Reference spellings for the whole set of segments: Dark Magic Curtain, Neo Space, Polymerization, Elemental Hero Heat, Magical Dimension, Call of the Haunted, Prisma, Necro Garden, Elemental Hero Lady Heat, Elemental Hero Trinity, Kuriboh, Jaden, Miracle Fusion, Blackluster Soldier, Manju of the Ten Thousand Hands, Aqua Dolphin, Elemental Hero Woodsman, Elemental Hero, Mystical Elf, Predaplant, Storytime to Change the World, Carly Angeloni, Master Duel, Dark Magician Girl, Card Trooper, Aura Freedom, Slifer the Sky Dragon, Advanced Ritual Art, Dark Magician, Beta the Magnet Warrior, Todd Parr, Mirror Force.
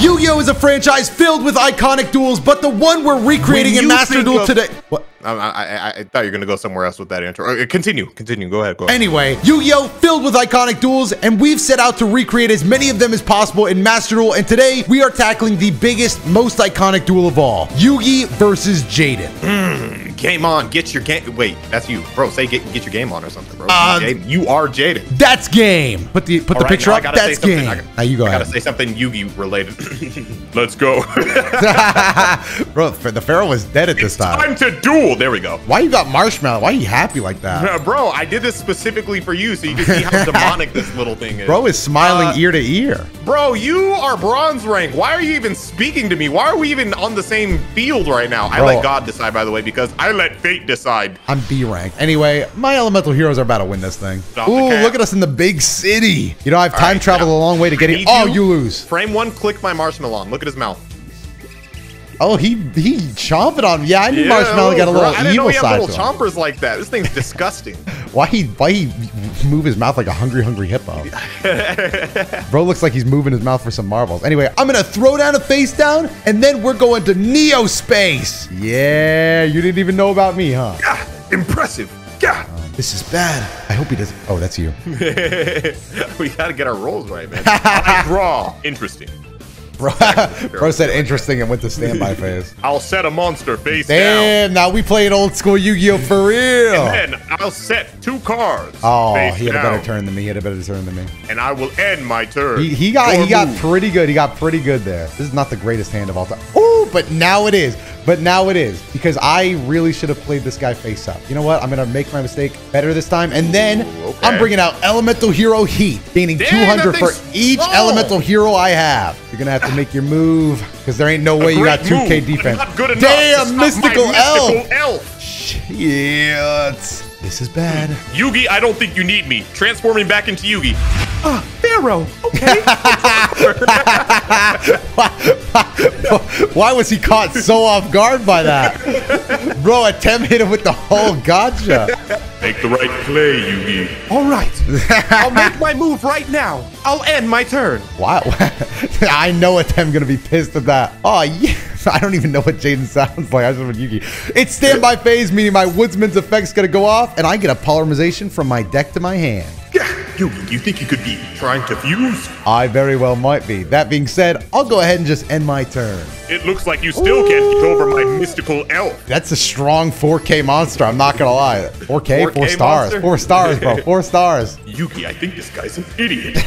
Yu-Gi-Oh! Is a franchise filled with iconic duels, but the one we're recreating in Master Duel today... What? I thought you were going to go somewhere else with that intro. Continue. Go ahead. Anyway, Yu-Gi-Oh! Filled with iconic duels, and we've set out to recreate as many of them as possible in Master Duel, and today we are tackling the biggest, most iconic duel of all, Yugi versus Jaden. Game on, get your game. Wait, that's you, bro. Say get your game on or something, bro. You are Jaden. That's game. Put the right, picture up. That's game. Now you go ahead. I gotta say something Yugi related. Let's go. Bro, the Pharaoh was dead at this time. It's time to duel. There we go. Why you got marshmallow? Why are you happy like that? Bro, I did this specifically for you so you can see how demonic this little thing is. Bro is smiling ear to ear. Bro, you are bronze rank. Why are you even speaking to me? Why are we even on the same field right now? Bro, I let God decide, by the way, because I let fate decide. I'm B rank. Anyway, my elemental heroes are about to win this thing. Stop. Ooh, look at us in the big city. You know, I've time traveled a long way to get it. Oh, you lose. Frame one, click my marshmallow on. Look at his mouth. Oh, he chomping on me. Yeah, I knew Marshmallow got a little evil side to him. Chompers like that. This thing's disgusting. Why he move his mouth like a hungry hippo? Bro looks like he's moving his mouth for some marbles. Anyway, I'm gonna throw down a face down, and then we're going to Neo Space. Yeah, you didn't even know about me, huh? Yeah, impressive. Yeah. This is bad. I hope he doesn't. Oh, that's you. We gotta get our rolls right, man. I draw. Interesting. Bro said interesting and went to standby phase. I'll set a monster face down. Damn, now we playing old school Yu-Gi-Oh! For real. And then I'll set two cards. Oh, he had a better turn than me. And I will end my turn. He got pretty good. He got pretty good there. This is not the greatest hand of all time. Oh, but now it is. Because I really should have played this guy face up. You know what? I'm going to make my mistake better this time. And then I'm bringing out Elemental Hero Heat, gaining 200 for each elemental hero I have. You're going to have to make your move because there ain't no way you got 2K defense. Damn, Mystical Elf. Shit. This is bad. Yugi, I don't think you need me. Transforming back into Yugi. Ah, Pharaoh. Okay. Why was he caught so off guard by that? Bro, attempt hit him with the whole gotcha. Make the right play, Yugi. All right. I'll make my move right now. I'll end my turn. Wow. I know Attempt going to be pissed at that. Oh, yeah. I don't even know what Jaden sounds like. I just remember Yugi. It's standby phase, meaning my Woodsman's effect's going to go off, and I get a polymerization from my deck to my hand. Yugi, you think you could be trying to fuse? I very well might be. That being said, I'll go ahead and just end my turn. It looks like you still can't get over my Mystical Elf. That's a strong 4K monster. I'm not going to lie. 4K? 4 stars. Monster? 4 stars, bro. 4 stars. Yugi, I think this guy's an idiot.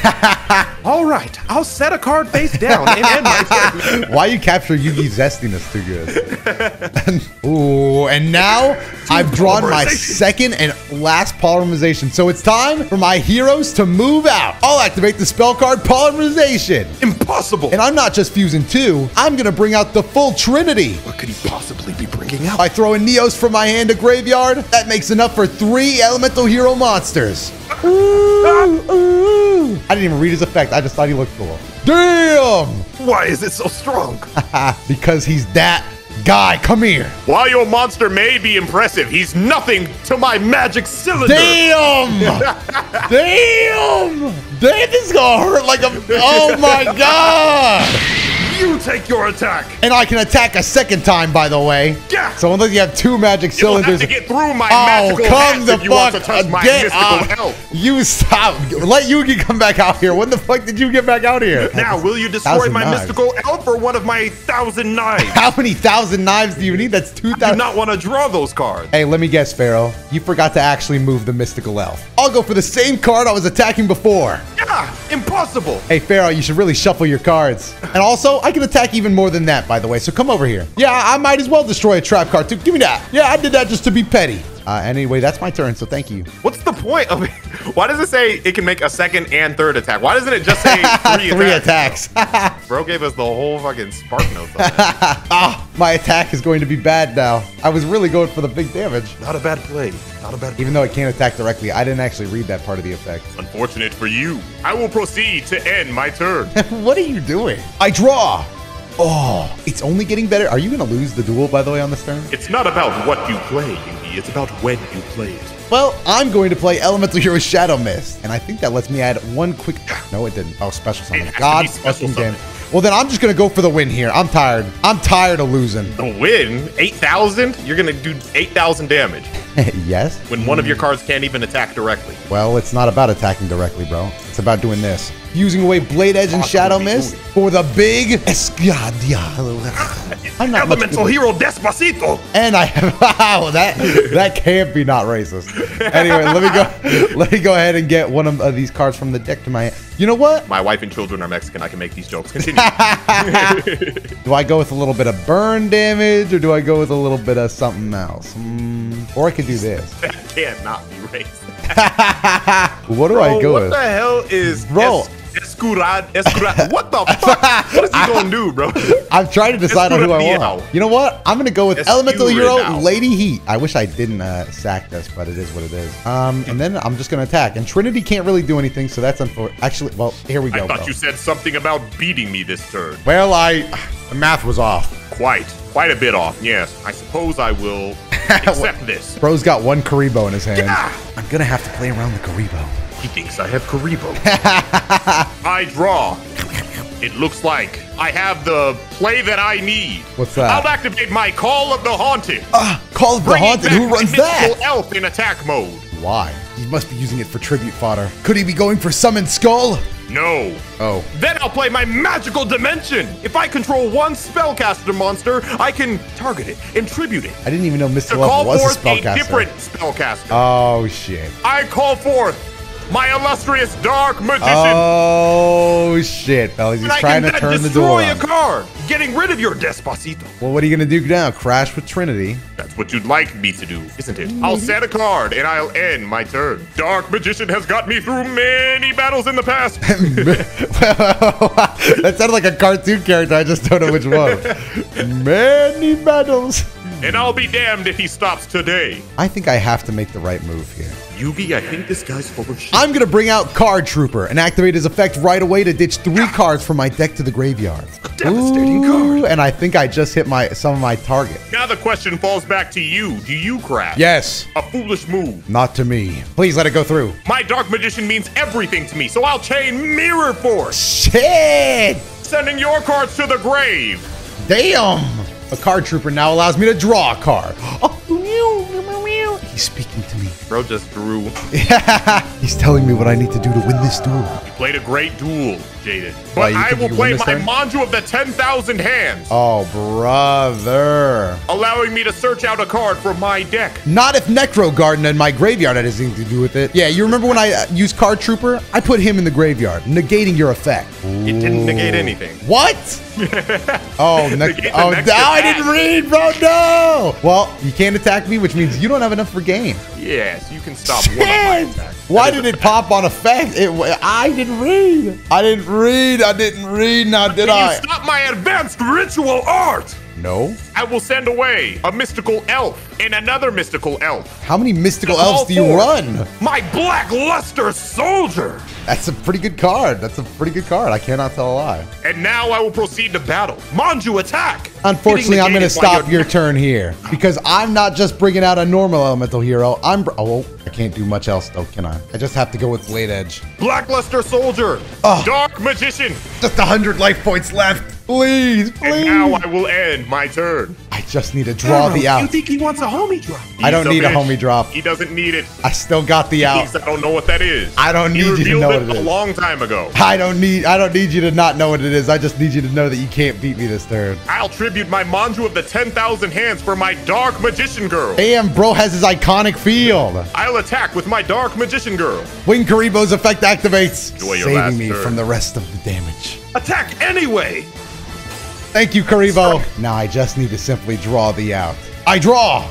All right. I'll set a card face down and end my turn. Why you capture Yugi's zestiness too good? Ooh, and now I've drawn my second and last polymerization. So it's time for my hero to move out. I'll activate the spell card Polymerization. Impossible. And I'm not just fusing two. I'm going to bring out the full trinity. What could he possibly be bringing out? I throw in Neos from my hand to graveyard. That makes enough for 3 elemental hero monsters. Ooh. I didn't even read his effect. I just thought he looked cool. Damn. Why is it so strong? Because he's that guy. Come here. While your monster may be impressive, he's nothing to my magic cylinder. Damn. Damn. This is gonna hurt like a... Oh my god. You take your attack. And I can attack a second time, by the way. Yeah. So unless you have 2 magic cylinders... You'll have to get through my magical hats if you want to touch my mystical elf. You stop. Let Yugi come back out here. When the fuck did you get back out here? Now, will you destroy my mystical elf or one of my thousand knives? How many thousand knives do you need? That's 2,000. I do not want to draw those cards. Hey, let me guess, Pharaoh. You forgot to actually move the mystical elf. I'll go for the same card I was attacking before. Yeah, impossible. Hey, Pharaoh, you should really shuffle your cards. And also, I can attack even more than that, by the way, so come over here. Yeah, I might as well destroy a trap card, too. Give me that. Yeah, I did that just to be petty. Anyway, that's my turn, so thank you. What's the point of it? Why does it say it can make a second and third attack? Why doesn't it just say three attacks? Bro gave us the whole fucking spark notes on that. My attack is going to be bad now. I was really going for the big damage. Not a bad play. Not a bad play. Even though it can't attack directly, I didn't actually read that part of the effect. Unfortunate for you. I will proceed to end my turn. What are you doing? I draw. Oh, it's only getting better. Are you going to lose the duel, by the way, on this turn? It's not about what you play, Yugi. It's about when you play it. Well, I'm going to play Elemental Hero Shadow Mist, and I think that lets me add one quick... No, it didn't. Oh, special summon. God's fucking damn. Well, then I'm just going to go for the win here. I'm tired. I'm tired of losing. The win? 8,000? You're going to do 8,000 damage. Yes. When one of your cards can't even attack directly. Well, it's not about attacking directly, bro. It's about doing this. Using away Blade Edge and Shadow Mist for the big Escrator. I'm not Elemental Hero Despacito. And I have that can't be not racist. Anyway, let me go ahead and get one of these cards from the deck to my hand. You know what? My wife and children are Mexican. I can make these jokes. Continue. Do I go with a little bit of burn damage or do I go with a little bit of something else? Or I could do this. That cannot be racist. What do I go with? What the hell is bro? Escurad. What the fuck? What is he going to do, bro? I'm trying to decide on who I want. You know what? I'm going to go with Elemental Hero Lady Heat. I wish I didn't sack this, but it is what it is. And then I'm just going to attack. And Trinity can't really do anything, so that's unfortunate. Actually, well, here we go. I thought you said something about beating me this turn. Well, the math was off. Quite a bit off. Yes, I suppose I will accept this. Bro's got one Kuriboh in his hand. Yeah. I'm going to have to play around the Kuriboh. He thinks I have Kuriboh. I draw. It looks like I have the play that I need. What's that? I'll activate my Call of the Haunted. Call of the Haunted? Who runs that? Mystical Elf in attack mode. Why? He must be using it for tribute fodder. Could he be going for Summon Skull? No. Oh. Then I'll play my Magical Dimension. If I control one Spellcaster monster, I can target it and tribute it. I didn't even know Mystical Elf was a Spellcaster. Call forth a different Spellcaster. Oh, shit. I call forth my illustrious Dark Magician. Oh, shit, fellas. He's trying to turn the door on. I can destroy a card, getting rid of your Despacito. Well, what are you going to do now? Crash with Trinity. That's what you'd like me to do, isn't it? I'll set a card, and I'll end my turn. Dark Magician has got me through many battles in the past. That sounded like a cartoon character. I just don't know which one. Many battles. And I'll be damned if he stops today. I think I have to make the right move here. Yugi, I think this guy's full of shit. I'm going to bring out Card Trooper and activate his effect right away to ditch three cards from my deck to the graveyard. Devastating card. And I think I just hit some of my target. Now the question falls back to you. Do you crash? Yes. A foolish move. Not to me. Please let it go through. My Dark Magician means everything to me, so I'll chain Mirror Force. Shit. Sending your cards to the grave. Damn. A Card Trooper now allows me to draw a card. Oh, he's speaking to me. Bro just drew. Yeah. He's telling me what I need to do to win this duel. You played a great duel, Jaden. But I will play my Manju of the 10,000 Hands. Oh, brother. Allowing me to search out a card from my deck. Not if Necro Garden and my graveyard had anything to do with it. Yeah, you remember when I used Card Trooper? I put him in the graveyard, negating your effect. Ooh. It didn't negate anything. What? No, I didn't read, bro. No. Well, you can't attack me, which means you don't have enough for game. Yes, you can stop one of my attacks. Why did it pop on effect? I didn't read. Now did I? Can you stop my Advanced Ritual Art? No. I will send away a Mystical Elf and another Mystical Elf. How many Mystical Elves do you run? My Blackluster Soldier. That's a pretty good card. That's a pretty good card. I cannot tell a lie. And now I will proceed to battle. Manju attack. Unfortunately, I'm going to stop your turn here because I'm not just bringing out a normal Elemental Hero. I can't do much else though, can I? I just have to go with Blade Edge. Blackluster Soldier. Oh. Dark Magician. Just 100 life points left. Please, please. And now I will end my turn. I just need to draw the out. You think he wants a homie drop? I don't need a homie drop. He doesn't need it. I still got the out. I don't know what that is. I don't need you to know what it is. A long time ago. I don't need you to not know what it is. I just need you to know that you can't beat me this turn. I'll tribute my Manju of the 10,000 Hands for my Dark Magician Girl. Damn, bro has his iconic field. I'll attack with my Dark Magician Girl. Winged Kuriboh's effect activates, saving me from the rest of the damage. Attack anyway. Thank you, Kuriboh. Now I just need to simply draw the out. I draw.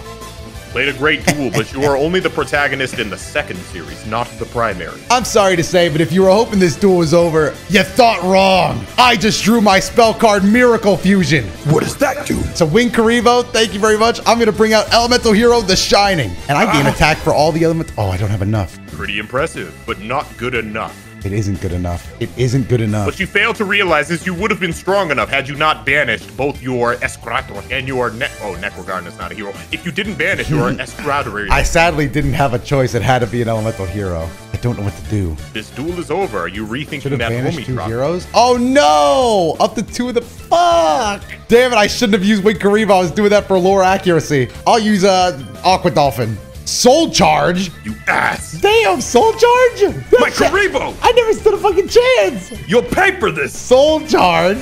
Played a great duel, but you are only the protagonist in the second series, not the primary. I'm sorry to say, but if you were hoping this duel was over, you thought wrong. I just drew my spell card, Miracle Fusion. What does that do? So Winged Kuriboh, thank you very much. I'm going to bring out Elemental Hero The Shining. And I gain attack for all the elements. Oh, I don't have enough. Pretty impressive, but not good enough. It isn't good enough. It isn't good enough. What you fail to realize is you would have been strong enough had you not banished both your Escrator and your Necro Garden is not a hero. If you didn't banish your Escrator... I sadly didn't have a choice. It had to be an elemental hero. I don't know what to do. This duel is over. Are you rethinking that homie two drop? Heroes? Oh, no! Up to two of the... Fuck! Damn it, I shouldn't have used Winged Kuriboh. I was doing that for lore accuracy. I'll use Aqua Dolphin. Soul Charge? You ass. Damn, Soul Charge? My Kuriboh! I never stood a fucking chance. You'll pay for this. Soul Charge?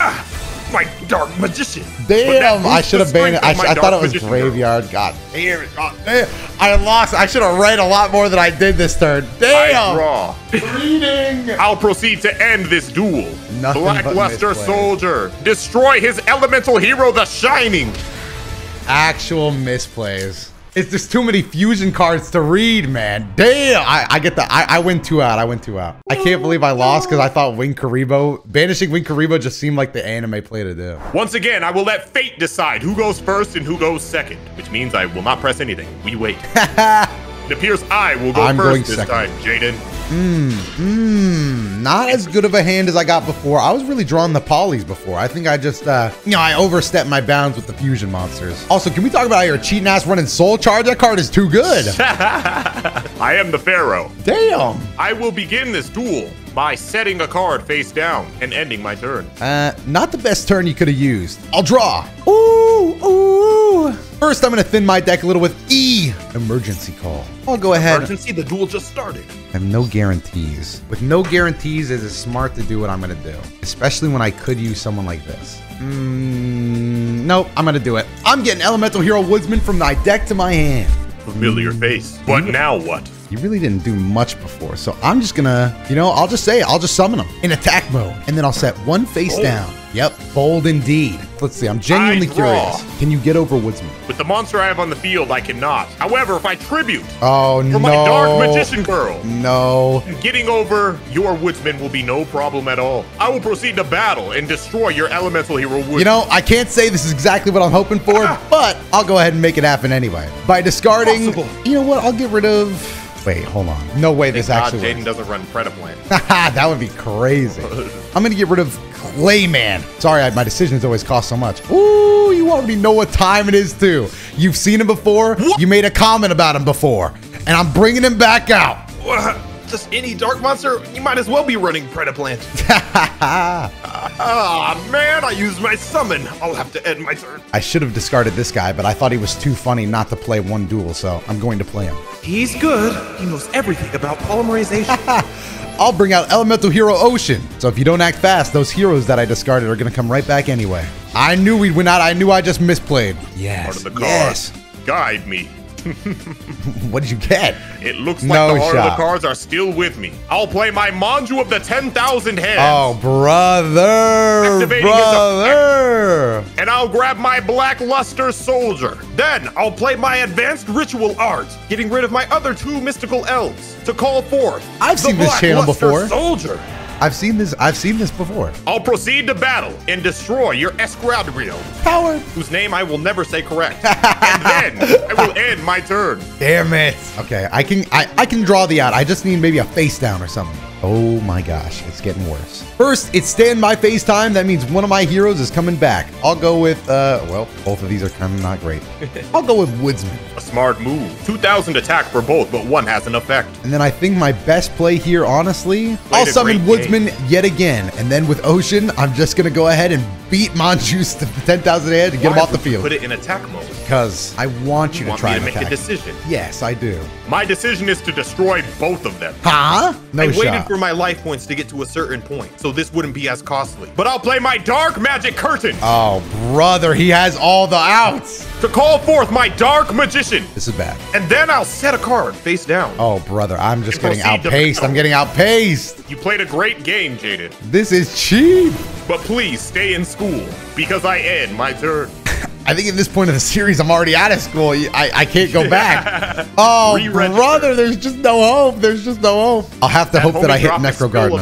Ah, my Dark Magician. Damn, I should have banned it. I thought it was graveyard. Girl. God damn it. God damn. I lost. I should have read a lot more than I did this turn. Damn. I draw. Reading. I'll proceed to end this duel. Nothing Blackluster Soldier. Destroy his elemental hero, The Shining. Actual misplays. It's just too many fusion cards to read, man. Damn, I get that. I went two out. I went two out. I can't believe I lost because I thought Winged Kuriboh, banishing Winged Kuriboh just seemed like the anime play to do. Once again, I will let fate decide who goes first and who goes second, which means I will not press anything. We wait. It appears I will go first this time, Jaden. Not as good of a hand as I got before. I was really drawing the polys before. I think I just, you know, I overstepped my bounds with the fusion monsters. Also, can we talk about how you're a cheating ass running Soul Charge? That card is too good. I am the Pharaoh. Damn. I will begin this duel by setting a card face down and ending my turn. Not the best turn you could have used. I'll draw. Ooh, ooh. First, I'm going to thin my deck a little with E. Emergency Call. I'll go ahead. Emergency, the duel just started. I have no guarantees. With no guarantees, it is smart to do what I'm going to do, especially when I could use someone like this. Nope, I'm going to do it. I'm getting Elemental Hero Woodsman from my deck to my hand. Familiar face. But now what? You really didn't do much before, so I'm just going to, you know, I'll just summon him in attack mode, and then I'll set one face down. Yep, bold indeed. Let's see, I'm genuinely curious. Can you get over Woodsman? With the monster I have on the field, I cannot. However, if I tribute for my Dark Magician Girl, getting over your Woodsman will be no problem at all. I will proceed to battle and destroy your elemental hero Woodsman. You know, I can't say this is exactly what I'm hoping for, but I'll go ahead and make it happen anyway. By discarding, you know what, I'll get rid of... Wait, hold on. No way this actually works. Jaden doesn't run Predaplant. That would be crazy. I'm going to get rid of Clayman. Sorry, my decisions always cost so much. Ooh, you already know what time it is, too. You've seen him before. You made a comment about him before. And I'm bringing him back out. Just any dark monster, you might as well be running Predaplant. Ah, man, I used my summon. I'll have to end my turn. I should have discarded this guy, but I thought he was too funny not to play one duel, so I'm going to play him. He's good. He knows everything about polymerization. I'll bring out Elemental Hero Ocean. So if you don't act fast, those heroes that I discarded are going to come right back anyway. I knew we'd win out. I knew I just misplayed. Yes. Part of the cards. Yes. Guide me. What did you get? It looks like the heart of the cards are still with me. I'll play my Manju of the 10,000 Hands. Oh, brother. Activating his effect. And I'll grab my Blackluster Soldier. Then I'll play my Advanced Ritual Art, getting rid of my other two Mystical Elves to call forth. I've seen this channel before. Soldier. I've seen this before. I'll proceed to battle and destroy your Escrator, Howard, whose name I will never say correct. And then I will end my turn. Damn it. Okay, I can draw the out. I just need maybe a face down or something. Oh my gosh, it's getting worse. First, it's stand my face time. That means one of my heroes is coming back. I'll go with, well, both of these are kind of not great. I'll go with Woodsman. A smart move. 2,000 attack for both, but one has an effect. And then I think my best play here, honestly, I'll summon Woodsman yet again. And then with Ocean, I'm just going to go ahead and beat Manju's 10,000 head and get him off the field. Put it in attack mode. Because I want you to try to make a decision. Yes, I do. My decision is to destroy both of them. Huh? No shot. I waited for my life points to get to a certain point, so this wouldn't be as costly. But I'll play my Dark Magic Curtain. Oh, brother, he has all the outs. To call forth my Dark Magician. This is bad. And then I'll set a card face down. Oh, brother, I'm just getting outpaced. I'm getting outpaced. You played a great game, Jaden. This is cheap. But please stay in school because I end my turn. I think at this point of the series, I'm already out of school. I can't go back. Oh, brother, there's just no hope. There's just no hope. I'll have to hope that I hit Necro Garden.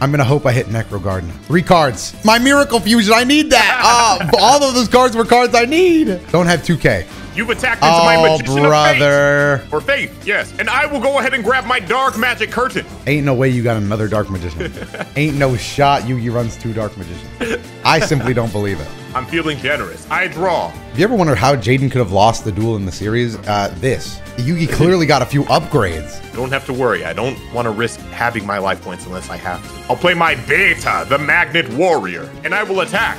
I'm going to hope I hit Necro Garden. 3 cards. My Miracle Fusion. I need that. All of those cards were cards I need. Don't have 2K. You've attacked into my Magician brother. Of Faith. Or Faith, yes. And I will go ahead and grab my Dark Magic Curtain. Ain't no way you got another Dark Magician. Ain't no shot Yugi runs two Dark Magicians. I simply don't believe it. I'm feeling generous. I draw. Have you ever wondered how Jaden could have lost the duel in the series? Yugi clearly got a few upgrades. Don't have to worry. I don't want to risk having my life points unless I have to. I'll play my Beta, the Magnet Warrior, and I will attack.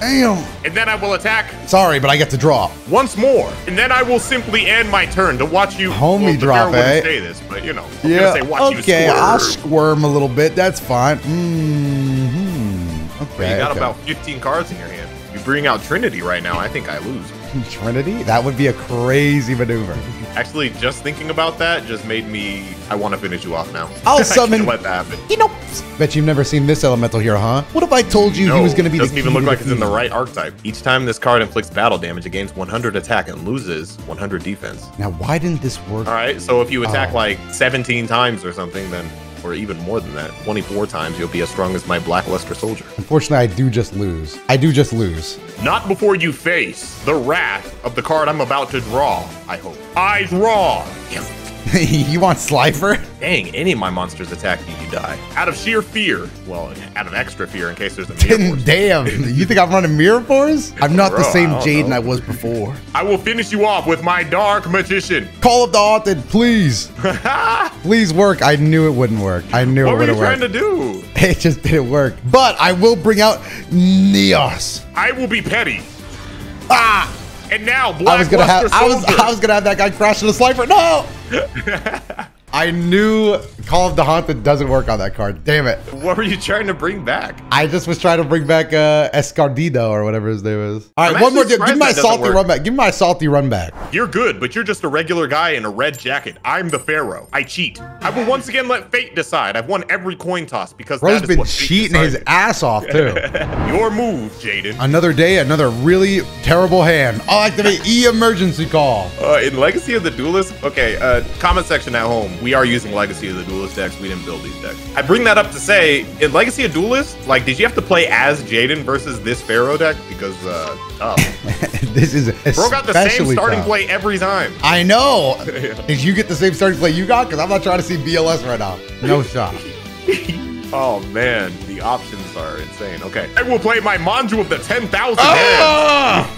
Damn. And then I will attack. Sorry, but I get to draw. Once more. And then I will simply end my turn to watch you. Homie drop, eh? Say this, but you know. I'm gonna say watch okay, you squirm. I'll squirm a little bit. That's fine. Mm-hmm. Okay. Well, you got about 15 cards in your hand. You bring out Trinity right now. I think I lose. Trinity? That would be a crazy maneuver. Actually, just thinking about that just made me. I want to finish you off now. I'll summon. Let that happen. You know, bet you've never seen this elemental hero, huh? What if I told you he was going to be? Doesn't even look like it's in the right archetype. Each time this card inflicts battle damage, it gains 100 attack and loses 100 defense. Now, why didn't this work? All right, so if you attack like 17 times or something, then. Or even more than that, 24 times, you'll be as strong as my Blackluster Soldier. Unfortunately, I do just lose. I do just lose. Not before you face the wrath of the card I'm about to draw, I hope. I draw. You want Slifer? Dang, any of my monsters attack you, you die. Out of sheer fear. Well, out of extra fear in case there's a Mirror Force. Damn, you think I'm running Mirror Force? I'm not the same Jaden I was before. I will finish you off with my Dark Magician. Call of the Haunted, please. Please work. I knew it wouldn't work. I knew it wouldn't work. What were you trying to do? It just didn't work. But I will bring out Neos. I will be petty. Ah! And now, I was gonna have that guy crash in the Slifer. No! I knew Call of the Haunted doesn't work on that card. Damn it. What were you trying to bring back? I just was trying to bring back Escardida or whatever his name is. All right, one more. Give me my salty run back. Give me my salty run back. You're good, but you're just a regular guy in a red jacket. I'm the Pharaoh. I cheat. I will once again let fate decide. I've won every coin toss because Bro's been cheating his ass off, too. Your move, Jaden. Another day, another really terrible hand. I'll activate Emergency Call. In Legacy of the Duelist, okay, comment section at home. We are using Legacy of the Duelist decks. We didn't build these decks. I bring that up to say, in Legacy of Duelist, like, did you have to play as Jaden versus this Pharaoh deck? Because, this is especially Bro got the same starting play every time. I know. Yeah. Did you get the same starting play you got? Because I'm not trying to see BLS right now. No shot. Oh, man. The options are insane. Okay. I will play my Manju of the 10,000 Hands.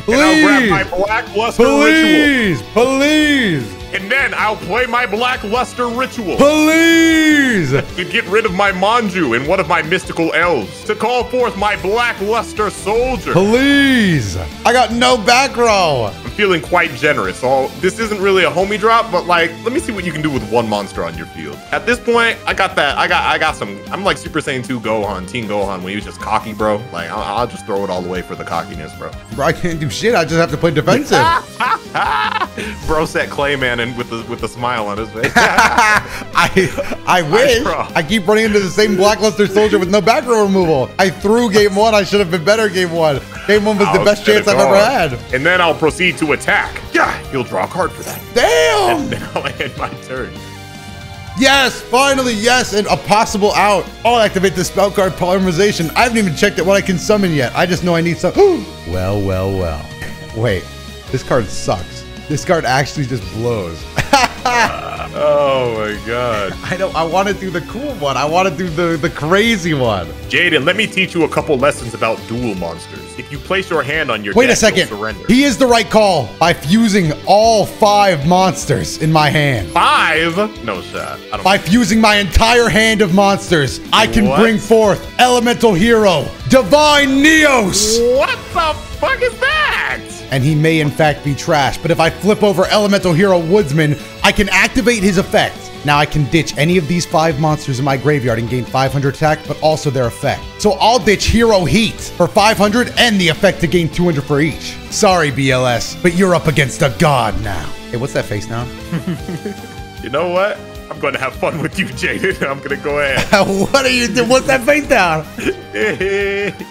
Please. And I'll grab my Blackluster Ritual. Please. And then I'll play my Blackluster Ritual. Please! To get rid of my Manju and one of my Mystical Elves. To call forth my Blackluster Soldier. Please! I got no back row. I'm feeling quite generous. So this isn't really a homie drop, but like, let me see what you can do with one monster on your field. At this point, I got that. I got some. I'm like Super Saiyan 2 Gohan, Teen Gohan, when he was just cocky, bro. Like, I'll just throw it all away for the cockiness, bro. Bro, I can't do shit. I just have to play defensive. Bro set Clayman and with a smile on his face. I wish. I keep running into the same Blackluster Soldier with no back row removal. I threw game one. I should have been better game one. Game one was the best chance I've ever had. And then I'll proceed to attack. Yeah, you'll draw a card for that. Damn. And now I end my turn. Yes, finally, yes, and a possible out. I'll activate the spell card Polymerization. I haven't even checked at what I can summon yet. I just know I need some. Well, well, well. Wait, this card sucks. This card actually just blows. Oh my god. I want to do the cool one. I want to do the crazy one. Jaden, let me teach you a couple lessons about dual monsters. If you place your hand on your deck, you'll surrender. He is the right call by fusing all 5 monsters in my hand. 5? No shot. By fusing my entire hand of monsters, I can bring forth Elemental Hero, Divine Neos. What the fuck is that? And he may in fact be trash, but if I flip over Elemental Hero Woodsman, I can activate his effect. Now I can ditch any of these 5 monsters in my graveyard and gain 500 attack, but also their effect. So I'll ditch Hero Heat for 500 and the effect to gain 200 for each. Sorry, BLS, but you're up against a god now. Hey, what's that face now? You know what? I'm going to have fun with you, Jaden. I'm going to go ahead. What are you doing? What's that face down?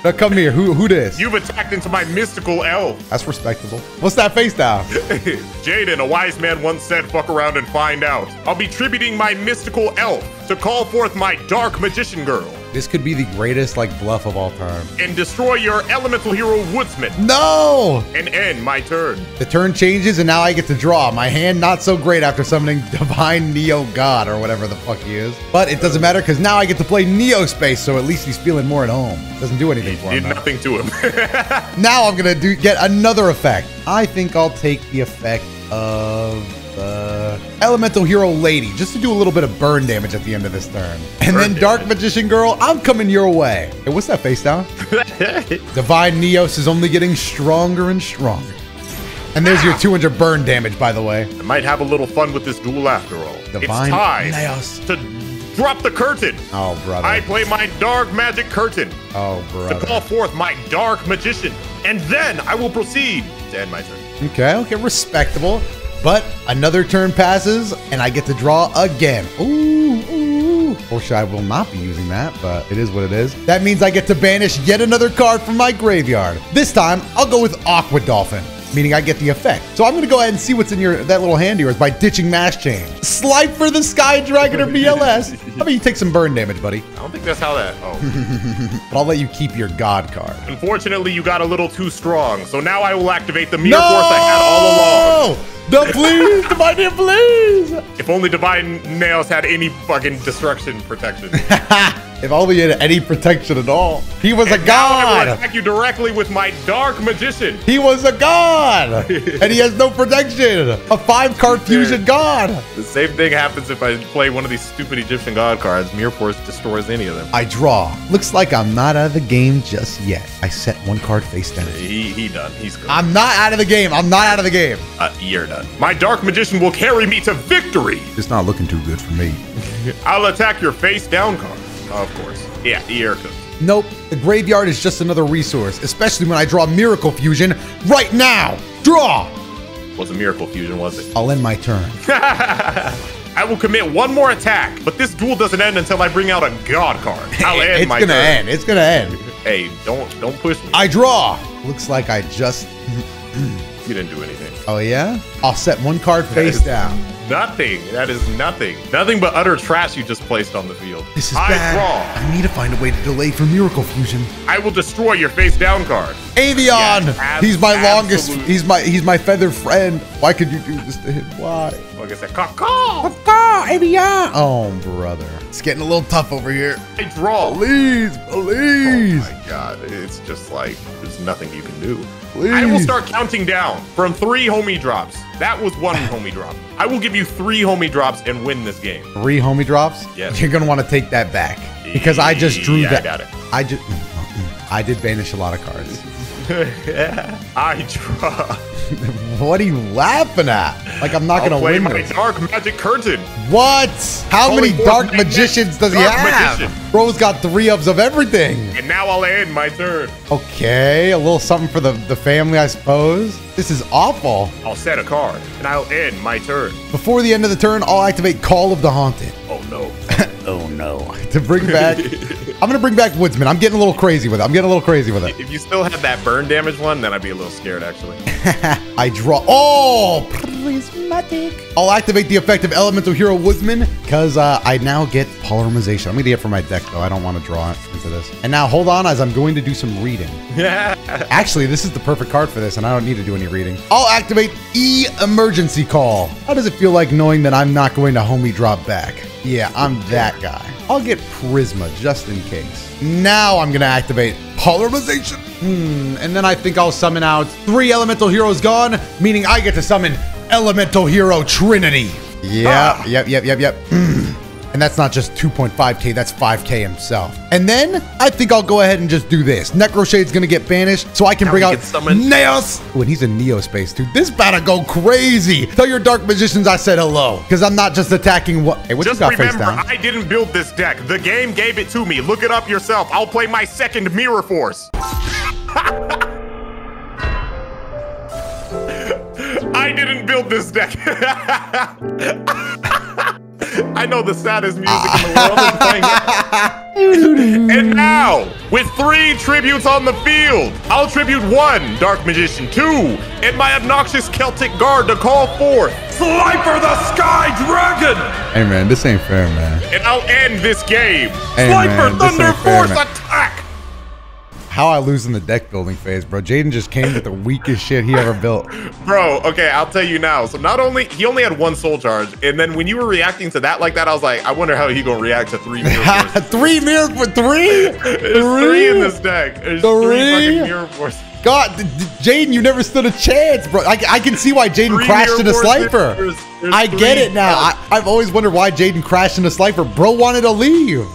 Now come here. Who this? You've attacked into my Mystical Elf. That's respectable. What's that face down? Jaden, a wise man once said, fuck around and find out. I'll be tributing my Mystical Elf to call forth my Dark Magician Girl. This could be the greatest like bluff of all time. And destroy your Elemental Hero Woodsman. No! And end my turn. The turn changes and now I get to draw. My hand not so great after summoning Divine Neo God or whatever the fuck he is. But it doesn't matter because now I get to play Neo Space, so at least he's feeling more at home. Doesn't do anything for him. Did nothing to him. Now I'm gonna get another effect. I think I'll take the effect of Elemental Hero Lady, just to do a little bit of burn damage at the end of this turn. And then Dark Magician Girl, I'm coming your way. Hey, what's that face down? Divine Neos is only getting stronger and stronger. And there's your 200 burn damage, by the way. I might have a little fun with this duel after all. Divine it's time Neos to drop the curtain. Oh, brother. I play my Dark Magic Curtain. Oh, brother. To call forth my Dark Magician. And then I will proceed to end my turn. Okay, okay, respectable. But another turn passes, and I get to draw again. Ooh, ooh. Or I will not be using that, but it is what it is. That means I get to banish yet another card from my graveyard. This time, I'll go with Aqua Dolphin, meaning I get the effect. So I'm going to go ahead and see what's in your that little hand yours by ditching Mass Change. Slide for the Sky Dragon or BLS. How about you take some burn damage, buddy? I don't think that's how that... Oh. But I'll let you keep your God card. Unfortunately, you got a little too strong, so now I will activate the Mirror Force I had all along. The please, Divine Neo, please! If only Divine Neos had any fucking destruction protection. If only he had any protection at all. He was a god! I will attack you directly with my Dark Magician. He was a god! And he has no protection. A 5-card fusion god. The same thing happens if I play one of these stupid Egyptian god cards. Mirror Force destroys any of them. I draw. Looks like I'm not out of the game just yet. I set one card face down. He done. He's good. I'm not out of the game. I'm not out of the game. You're done. My Dark Magician will carry me to victory. It's not looking too good for me. I'll attack your face down card. Of course. Yeah, the air cook. Nope. The graveyard is just another resource, especially when I draw Miracle Fusion right now. Draw! Wasn't Miracle Fusion, was it? I'll end my turn. I will commit one more attack, but this duel doesn't end until I bring out a god card. I'll end my turn. It's gonna end. It's gonna end. Hey, don't push me. I draw. Looks like I just... You didn't do anything. Oh, yeah? I'll set one card face down. Nothing. That is nothing. Nothing but utter trash you just placed on the field. This is bad. Draw. I need to find a way to delay for Miracle Fusion. I will destroy your face down card. Avion! Yes, he's my longest. He's my feathered friend. Why could you do this to him? Why? Like I said, caw-caw. Caw-caw, Avion. Oh, brother. It's getting a little tough over here. I draw. Please, please. Oh, my God. It's just like there's nothing you can do. Please. I will start counting down from 3 homie drops. That was 1 homie drop. I will give you 3 homie drops and win this game. 3 homie drops? Yes. You're going to want to take that back because I just drew that. I got it. I did banish a lot of cards. Yeah, I draw. What are you laughing at? Like I'm not going to win my this. Dark Magic Curtain. What? How many Dark Magicians does he have? Magician. Bro's got 3 ups of everything. And now I'll end my turn. Okay, a little something for the family, I suppose. This is awful. I'll set a card, and I'll end my turn. Before the end of the turn, I'll activate Call of the Haunted. Oh, no. Oh, no. To bring back... I'm going to bring back Woodsman. I'm getting a little crazy with it. If you still had that burn damage one, then I'd be a little scared, actually. I draw. Oh, prismatic. I'll activate the effect of Elemental Hero Woodsman because I now get Polymerization. I'm going to get it from my deck, though. I don't want to draw into this. And now, hold on, as I'm going to do some reading. Actually, this is the perfect card for this, and I don't need to do any reading. I'll activate Emergency Call. How does it feel like knowing that I'm not going to homie drop back? Yeah, I'm that guy. I'll get Prisma just in case. Now I'm going to activate Polymerization. And then I think I'll summon out 3 Elemental Heroes gone, meaning I get to summon Elemental Hero Trinity. Yep. And that's not just 2.5K, that's 5K himself. And then I think I'll go ahead and just do this. Necroshade's gonna get banished, so I can bring out Neos. When he's in Neo Space, dude, this better go crazy. Tell your Dark Magicians I said hello, because I'm not just attacking what. Hey, what just you got remember, face down? I didn't build this deck. The game gave it to me. Look it up yourself. I'll play my second Mirror Force. I didn't build this deck. I know the saddest music in the world is playing. And now, with three tributes on the field, I'll tribute one Dark Magician, two, and my obnoxious Celtic guard to call forth Slifer the Sky Dragon! Hey man, this ain't fair, man. And I'll end this game. Hey, Slifer Thunder Force Attack! How I lose in the deck building phase, bro. Jaden just came with the weakest shit he ever built. Bro, okay, I'll tell you now. So not only, he only had one soul charge, and then when you were reacting to that like that, I was like, I wonder how he gonna react to three mirror forces. Three mirror forces? Three? There's three in this deck. There's three fucking mirror forces. God, Jaden, you never stood a chance, bro. I can see why Jaden crashed into Slifer. I get it now. I've always wondered why Jaden crashed into Slifer. Bro wanted to leave.